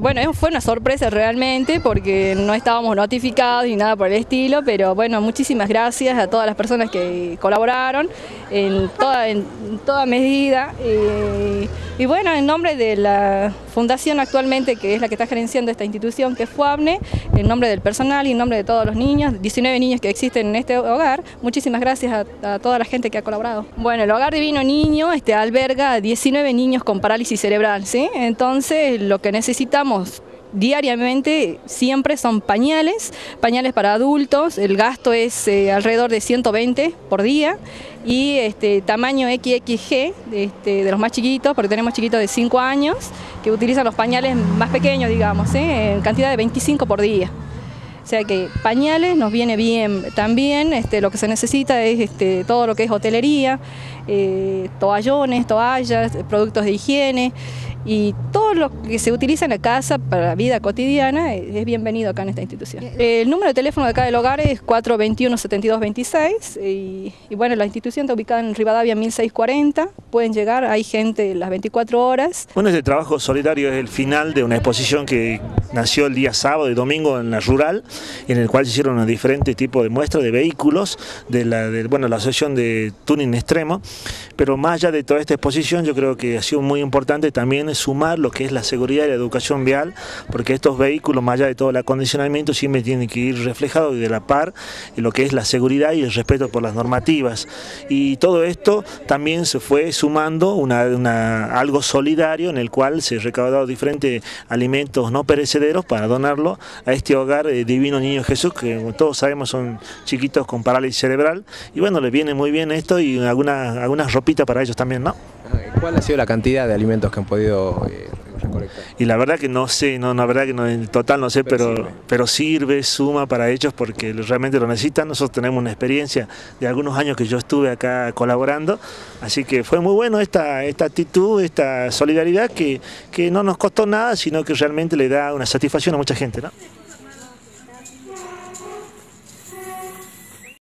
Bueno, fue una sorpresa realmente porque no estábamos notificados ni nada por el estilo, pero bueno, muchísimas gracias a todas las personas que colaboraron en toda medida. Y bueno, en nombre de la fundación actualmente, que es la que está gerenciando esta institución, que es FUABNE, en nombre del personal y en nombre de todos los niños, 19 niños que existen en este hogar, muchísimas gracias a toda la gente que ha colaborado. Bueno, el Hogar Divino Niño alberga 19 niños con parálisis cerebral, ¿sí? Entonces, lo que necesitamos diariamente siempre son pañales, pañales para adultos. El gasto es alrededor de 120 por día y tamaño XXG de los más chiquitos, porque tenemos chiquitos de 5 años que utilizan los pañales más pequeños, digamos, en cantidad de 25 por día. O sea que pañales nos viene bien. También lo que se necesita es todo lo que es hotelería, toallones, toallas, productos de higiene y todo lo que se utiliza en la casa para la vida cotidiana es bienvenido acá en esta institución. El número de teléfono de acá del hogar es 421-7226 y bueno, la institución está ubicada en Rivadavia 1640, pueden llegar, hay gente las 24 horas. Bueno, este trabajo solidario es el final de una exposición que nació el día sábado y domingo en la Rural, en el cual se hicieron un diferente tipo de muestra de vehículos de la asociación de tuning extremo, pero más allá de toda esta exposición yo creo que ha sido muy importante también sumar lo que es la seguridad y la educación vial, porque estos vehículos, más allá de todo el acondicionamiento, siempre tienen que ir reflejados y de la par en lo que es la seguridad y el respeto por las normativas, y todo esto también se fue sumando algo solidario en el cual se recaudaron diferentes alimentos no perecederos para donarlo a este hogar Divino Niño Jesús, que como todos sabemos son chiquitos con parálisis cerebral, y bueno, les viene muy bien esto y algunas ropitas para ellos también, ¿no? ¿Cuál ha sido la cantidad de alimentos que han podido recolectar? Y la verdad que no sé, la verdad que no, en total no sé, pero sirve, suma para ellos porque realmente lo necesitan. Nosotros tenemos una experiencia de algunos años que yo estuve acá colaborando, así que fue muy bueno esta actitud, esta solidaridad que no nos costó nada, sino que realmente le da una satisfacción a mucha gente, ¿no?